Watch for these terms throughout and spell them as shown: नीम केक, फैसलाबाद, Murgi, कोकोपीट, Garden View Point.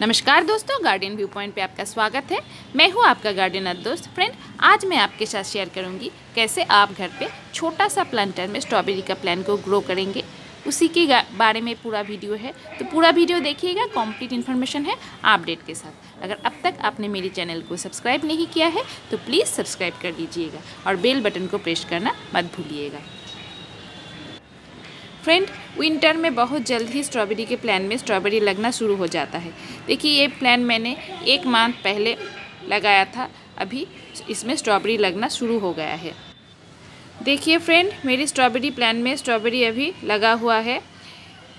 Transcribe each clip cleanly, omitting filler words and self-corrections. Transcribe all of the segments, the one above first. नमस्कार दोस्तों, garden view point पे आपका स्वागत है। मैं हूँ आपका गार्डनर दोस्त फ्रेंड। आज मैं आपके साथ शेयर करूँगी कैसे आप घर पे छोटा सा प्लांटर में स्ट्रॉबेरी का प्लांट को ग्रो करेंगे, उसी के बारे में पूरा वीडियो है, तो पूरा वीडियो देखिएगा। कंप्लीट इन्फॉर्मेशन है अपडेट के साथ। अगर अब तक आपने मेरे चैनल को सब्सक्राइब नहीं किया है तो प्लीज़ सब्सक्राइब कर लीजिएगा और बेल बटन को प्रेस करना मत भूलिएगा। फ्रेंड, विंटर में बहुत जल्द ही स्ट्रॉबेरी के प्लान में स्ट्रॉबेरी लगना शुरू हो जाता है। देखिए, ये प्लान मैंने एक मंथ पहले लगाया था, अभी इसमें स्ट्रॉबेरी लगना शुरू हो गया है। देखिए फ्रेंड, मेरी स्ट्रॉबेरी प्लान में स्ट्रॉबेरी अभी लगा हुआ है।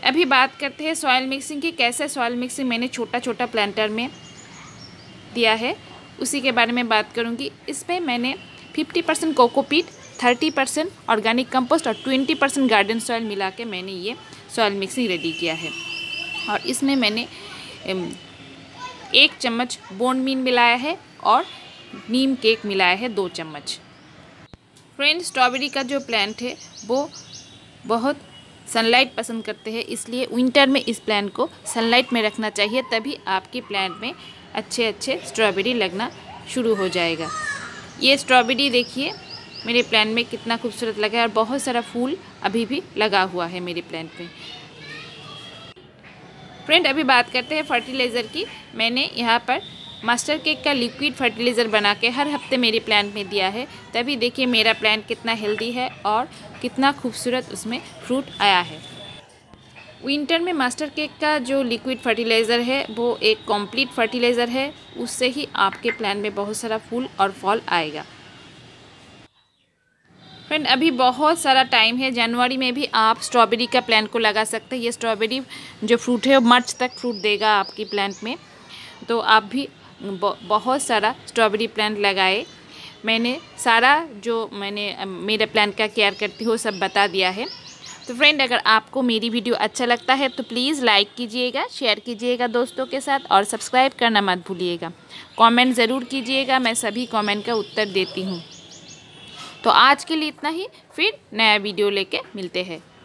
अभी बात करते हैं सॉयल मिक्सिंग की। कैसे सॉयल मिक्सिंग मैंने छोटा छोटा प्लांटर में दिया है उसी के बारे में बात करूँगी। इसमें मैंने 50% कोकोपीट, 30% ऑर्गेनिक कंपोस्ट और 20% गार्डन सॉयल मिला के मैंने ये सॉयल मिक्सिंग रेडी किया है। और इसमें मैंने 1 चम्मच बोन मीन मिलाया है और नीम केक मिलाया है 2 चम्मच। फ्रेंड, स्ट्रॉबेरी का जो प्लांट है वो बहुत सनलाइट पसंद करते हैं, इसलिए विंटर में इस प्लांट को सनलाइट में रखना चाहिए, तभी आपके प्लांट में अच्छे अच्छे स्ट्रॉबेरी लगना शुरू हो जाएगा। ये स्ट्रॉबेरी देखिए मेरे प्लांट में कितना खूबसूरत लगा है और बहुत सारा फूल अभी भी लगा हुआ है मेरे प्लांट पे। फ्रेंड, अभी बात करते हैं फर्टिलाइज़र की। मैंने यहाँ पर मास्टर केक का लिक्विड फर्टिलाइज़र बना के हर हफ्ते मेरे प्लांट में दिया है, तभी देखिए मेरा प्लांट कितना हेल्दी है और कितना खूबसूरत उसमें फ्रूट आया है। विंटर में मास्टर केक का जो लिक्विड फर्टिलाइज़र है वो एक कॉम्प्लीट फर्टिलाइज़र है, उससे ही आपके प्लांट में बहुत सारा फूल और फल आएगा। फ्रेंड, अभी बहुत सारा टाइम है, जनवरी में भी आप स्ट्रॉबेरी का प्लांट को लगा सकते हैं। ये स्ट्रॉबेरी जो फ्रूट है वो मार्च तक फ्रूट देगा आपकी प्लांट में, तो आप भी बहुत सारा स्ट्रॉबेरी प्लांट लगाए। मैंने सारा जो मेरे प्लांट का केयर करती हूँ सब बता दिया है। तो फ्रेंड, अगर आपको मेरी वीडियो अच्छा लगता है तो प्लीज़ लाइक कीजिएगा, शेयर कीजिएगा दोस्तों के साथ और सब्सक्राइब करना मत भूलिएगा। कॉमेंट ज़रूर कीजिएगा, मैं सभी कॉमेंट का उत्तर देती हूँ। तो आज के लिए इतना ही, फिर नया वीडियो लेके मिलते हैं।